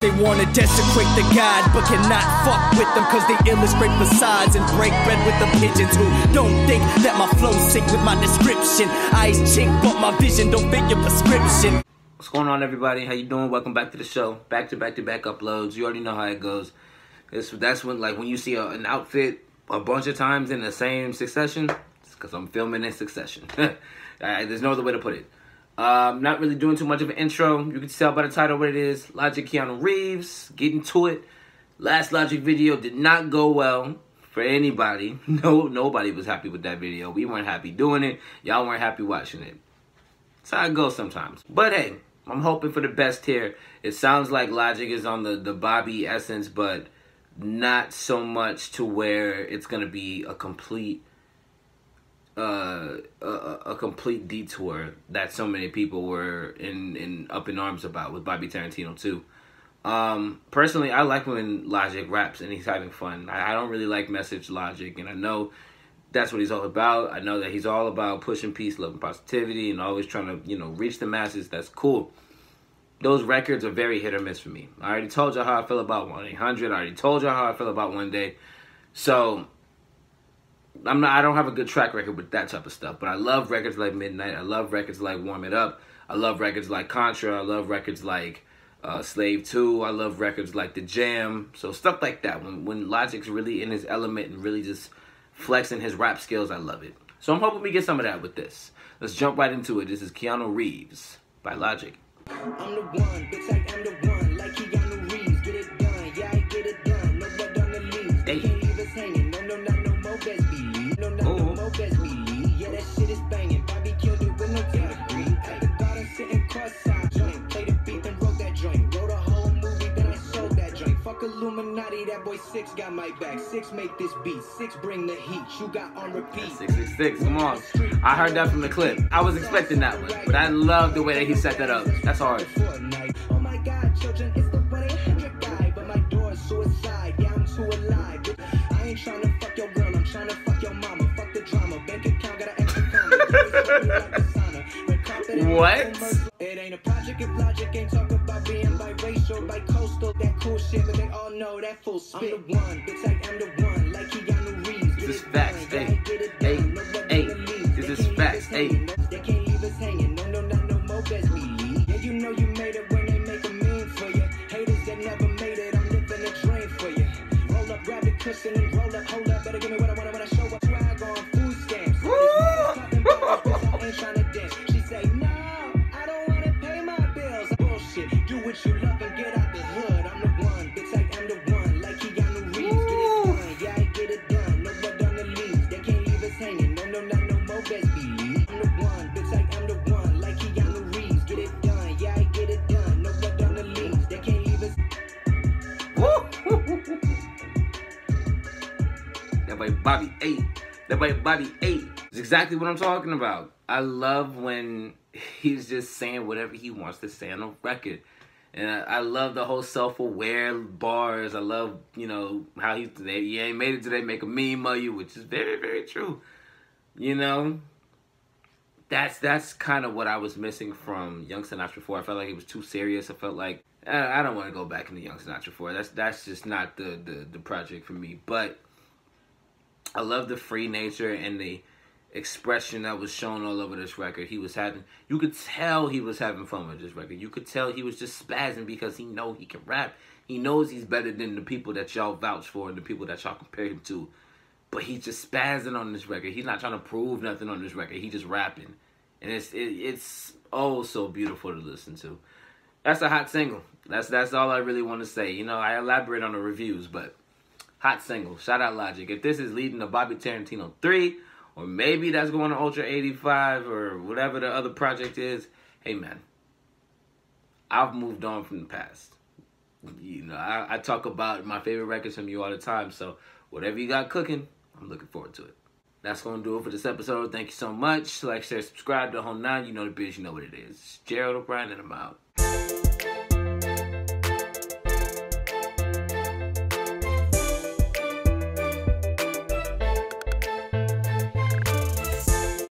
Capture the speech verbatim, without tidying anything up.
They wanna desecrate the God, but cannot fuck with them, cause they illustrate facades and break bread with the pigeons who don't think that my flow sick with my description. Eyes chink, but my vision don't fit your prescription. What's going on, everybody? How you doing? Welcome back to the show. Back to back to back uploads. You already know how it goes. It's, that's when, like, when you see a, an outfit a bunch of times in the same succession, it's because I'm filming in succession. I, there's no other way to put it. Um, not really doing too much of an intro. You can tell by the title what it is. Logic, Keanu Reeves. Getting to it. Last Logic video did not go well for anybody. No, nobody was happy with that video. We weren't happy doing it. Y'all weren't happy watching it. That's how it goes sometimes. But hey, I'm hoping for the best here. It sounds like Logic is on the, the Bobby essence, but not so much to where it's gonna be a complete uh a, a complete detour that so many people were in in up in arms about with Bobby Tarantino two. Um personally, I like when Logic raps and he's having fun. I, I don't really like message Logic, and I know that's what he's all about. I know that he's all about pushing peace, love, and positivity, and always trying to, you know, reach the masses. That's cool. Those records are very hit or miss for me. I already told you how I feel about one eight hundred. I already told you how I feel about One Day. So, I'm not, I don't have a good track record with that type of stuff. But I love records like Midnight. I love records like Warm It Up. I love records like Contra. I love records like uh, Slave two. I love records like The Jam. So, stuff like that. When, when Logic's really in his element and really just flexing his rap skills, I love it. So, I'm hoping we get some of that with this. Let's jump right into it. This is Keanu Reeves by Logic. I'm the one, bitch, like I'm the one, like Keanu Reeves, get it done, yeah, I get it done, no blood on the leaves, they can't leave us hanging, no, no, no, no more Besby, no, no, no more Besby, yeah, that shit is banging, Bobby killed it with no pedigree, at the bottom sitting cross-side joint, play the beat and wrote that joint, wrote a whole movie, then I sold that joint, fuck Illuminati, that boy six got my back, six make this beat, six bring the heat, you got on repeat, six six six, come on. I heard that from the clip. I was expecting that one, but I love the way that he set that up. That's hard. Oh my God, children, it's the one eight hundred guy, but my door is suicide. Yeah, I'm too alive. I ain't trying to fuck your girl, I'm trying to fuck your mama. Fuck the drama. Bank account got an extra comma. What? It ain't a project if Logic ain't talk about being biracial, bicoastal, that cool shit, but they all know that full spit. I'm the one, bitch, like I'm the one, like Keanu Reeves. This is facts, hey, hey, hey. This is facts, hey. They can't leave us hanging, no, no, no, no more Besby. Yeah, you know you made it when they make a meme for you. Haters that never made it, I'm living a dream for you. Roll up, grab the cushion and roll up, hold up. Better give me what I want when I show up. Swag on food stamps. I ain't trying to dance. She say, no, I don't want to pay my bills. Bullshit, do what you love and get out the hood. I'm the one, bitch, like I'm the one, like Keanu Reeves. Get it done, yeah, I get it done. No blood on the leaves, they can't leave us hanging, no, no, no, no. Bobby eight. That boy Bobby eight. It's exactly what I'm talking about. I love when he's just saying whatever he wants to say on a record. And I, I love the whole self-aware bars. I love, you know, how he, they, you ain't made it today, make a meme of you, which is very, very true. You know? That's that's kind of what I was missing from Young Sinatra Four. I felt like it was too serious. I felt like, I, I don't want to go back into Young Sinatra Four. That's, that's just not the, the, the project for me. But I love the free nature and the expression that was shown all over this record. He was having, you could tell he was having fun with this record. You could tell he was just spazzing because he know he can rap. He knows he's better than the people that y'all vouch for and the people that y'all compare him to. But he's just spazzing on this record. He's not trying to prove nothing on this record. He just rapping. And it's, it, it's oh so beautiful to listen to. That's a hot single. That's, that's all I really want to say. You know, I elaborate on the reviews, but hot single. Shout out Logic. If this is leading to Bobby Tarantino three, or maybe that's going to Ultra eighty-five, or whatever the other project is, hey man, I've moved on from the past. You know, I, I talk about my favorite records from you all the time, so whatever you got cooking, I'm looking forward to it. That's going to do it for this episode. Thank you so much. Like, share, subscribe to Home Nine. You know the biz, you know what it is. It's Gerald O'Brien, and I'm out.